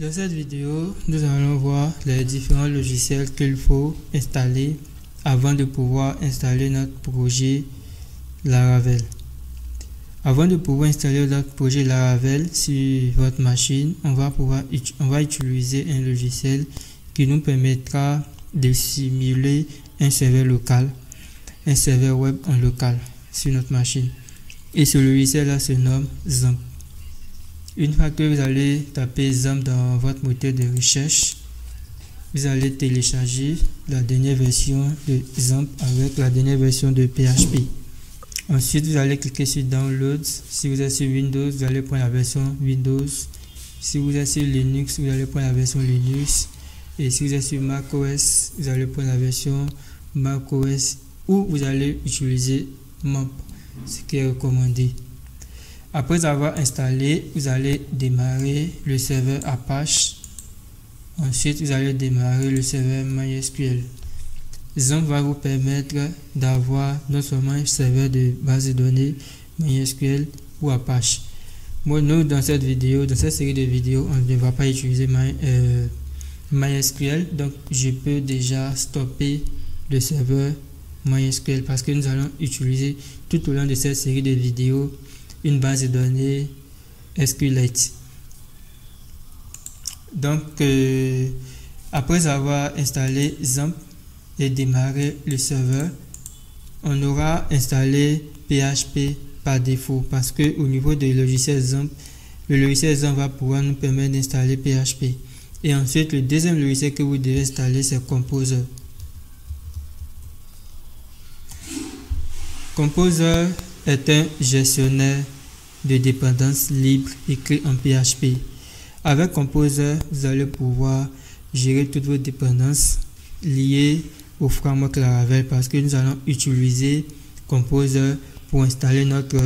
Dans cette vidéo, nous allons voir les différents logiciels qu'il faut installer avant de pouvoir installer notre projet Laravel. Avant de pouvoir installer notre projet Laravel sur votre machine, on va utiliser un logiciel qui nous permettra de simuler un serveur local, un serveur web en local sur notre machine. Et ce logiciel-là se nomme XAMPP. Une fois que vous allez taper XAMPP dans votre moteur de recherche, vous allez télécharger la dernière version de XAMPP avec la dernière version de PHP. Ensuite, vous allez cliquer sur Downloads. Si vous êtes sur Windows, vous allez prendre la version Windows. Si vous êtes sur Linux, vous allez prendre la version Linux. Et si vous êtes sur macOS, vous allez prendre la version macOS ou vous allez utiliser MAMP, ce qui est recommandé. Après avoir installé, vous allez démarrer le serveur Apache. Ensuite, vous allez démarrer le serveur MySQL. XAMPP va vous permettre d'avoir non seulement un serveur de base de données MySQL ou Apache. Moi, nous, dans cette série de vidéos, on ne va pas utiliser MySQL. Donc, je peux déjà stopper le serveur MySQL parce que nous allons utiliser tout au long de cette série de vidéos une base de données SQLite. Donc après avoir installé XAMPP et démarré le serveur, on aura installé PHP par défaut parce que au niveau du logiciel XAMPP, le logiciel XAMPP va pouvoir nous permettre d'installer PHP. Et ensuite, le deuxième logiciel que vous devez installer, c'est Composer. Composer est un gestionnaire de dépendance libre écrit en PHP. Avec Composer, vous allez pouvoir gérer toutes vos dépendances liées au framework Laravel parce que nous allons utiliser Composer pour installer notre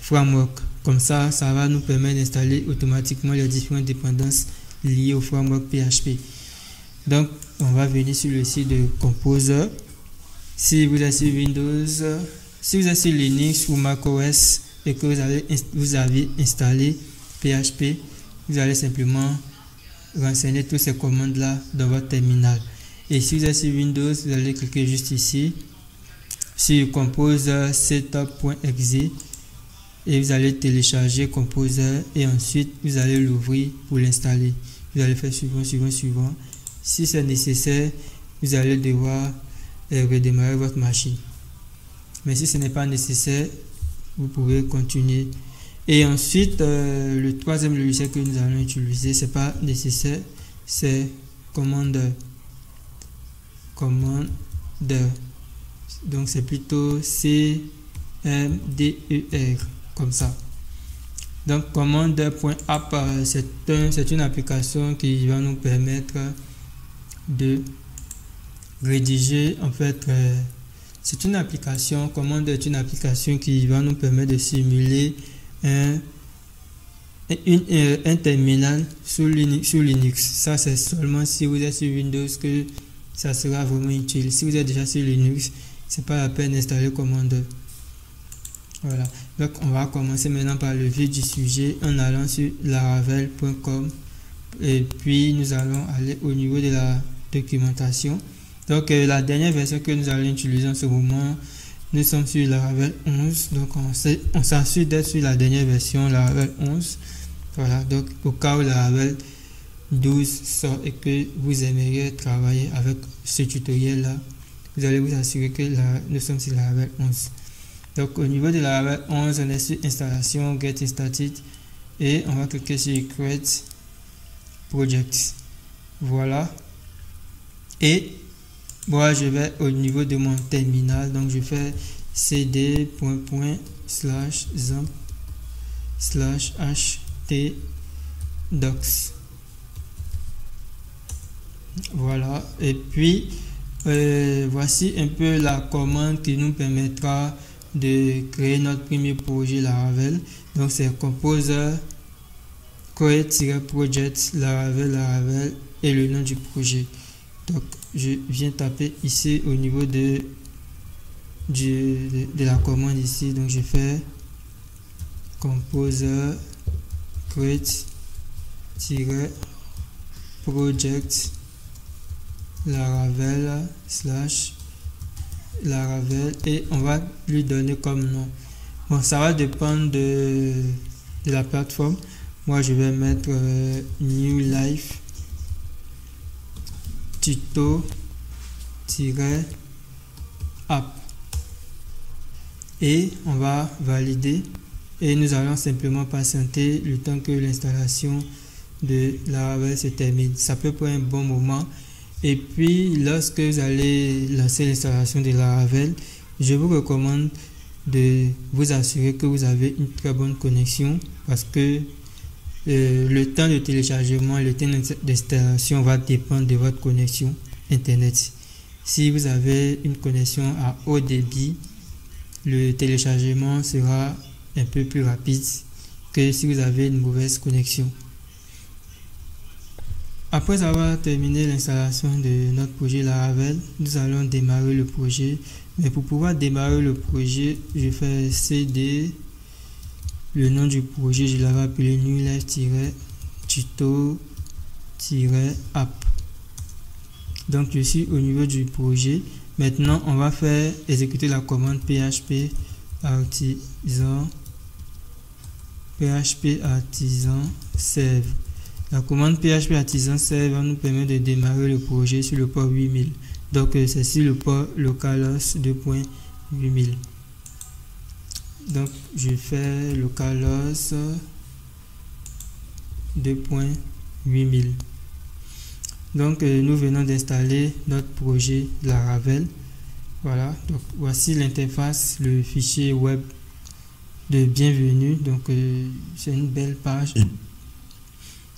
framework. Comme ça, ça va nous permettre d'installer automatiquement les différentes dépendances liées au framework PHP. Donc, on va venir sur le site de Composer. Si vous êtes sur Windows, si vous êtes sur Linux ou macOS et que vous avez installé PHP, vous allez simplement renseigner toutes ces commandes-là dans votre terminal. Et si vous êtes sur Windows, vous allez cliquer juste ici sur Composer setup.exe et vous allez télécharger Composer et ensuite vous allez l'ouvrir pour l'installer. Vous allez faire suivant. Si c'est nécessaire, vous allez devoir redémarrer votre machine. Mais si ce n'est pas nécessaire, vous pouvez continuer. Et ensuite, le troisième logiciel que nous allons utiliser, c'est pas nécessaire, c'est Cmder. Donc c'est plutôt Cmder, comme ça. Donc Cmder.app, c'est une application qui va nous permettre de rédiger, en fait. C'est une application, Cmder est une application qui va nous permettre de simuler un terminal sur Linux. Ça, c'est seulement si vous êtes sur Windows que ça sera vraiment utile. Si vous êtes déjà sur Linux, c'est pas la peine d'installer Cmder. Voilà. Donc, on va commencer maintenant par le vif du sujet en allant sur laravel.com et puis nous allons aller au niveau de la documentation. Donc la dernière version que nous allons utiliser en ce moment, nous sommes sur Laravel 11. Donc on s'assure d'être sur la dernière version, Laravel 11. Voilà, donc au cas où Laravel 12 sort et que vous aimeriez travailler avec ce tutoriel là, vous allez vous assurer que nous sommes sur Laravel 11. Donc au niveau de Laravel 11, on est sur installation, get started et on va cliquer sur create project. Voilà. Et moi, je vais au niveau de mon terminal, donc je fais cd:/xampp/htdocs. Voilà, et puis voici un peu la commande qui nous permettra de créer notre premier projet Laravel. Donc c'est Composer create-project laravel et le nom du projet. Donc je viens taper ici au niveau de la commande ici, donc je fais Composer create project laravel slash laravel et on va lui donner comme nom. Bon, ça va dépendre de la plateforme. Moi je vais mettre new life tuto-app et on va valider et nous allons simplement patienter le temps que l'installation de Laravel se termine. Ça peut prendre un bon moment. Et puis lorsque vous allez lancer l'installation de Laravel, je vous recommande de vous assurer que vous avez une très bonne connexion, parce que le temps de téléchargement et le temps d'installation va dépendre de votre connexion internet. Si vous avez une connexion à haut débit, le téléchargement sera un peu plus rapide que si vous avez une mauvaise connexion. Après avoir terminé l'installation de notre projet Laravel, nous allons démarrer le projet. Mais pour pouvoir démarrer le projet, je fais cd. Le nom du projet, je l'avais appelé nullife-tuto-app. Donc je suis au niveau du projet. Maintenant on va faire exécuter la commande php artisan serve. La commande php artisan serve va nous permettre de démarrer le projet sur le port 8000. Donc c'est sur le port localhost 2.8000. Donc je fais localhost 2.8000. Donc nous venons d'installer notre projet Laravel. Voilà, donc voici l'interface, le fichier web de bienvenue. Donc c'est une belle page,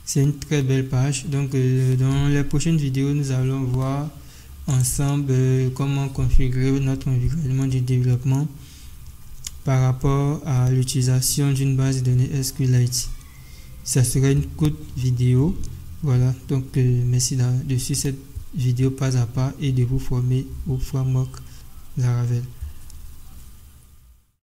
c'est une très belle page. Donc dans les prochaines vidéos, nous allons voir ensemble comment configurer notre environnement du développement par rapport à l'utilisation d'une base de données SQLite. Ça serait une courte vidéo. Voilà, donc merci de suivre cette vidéo pas à pas et de vous former au framework Laravel.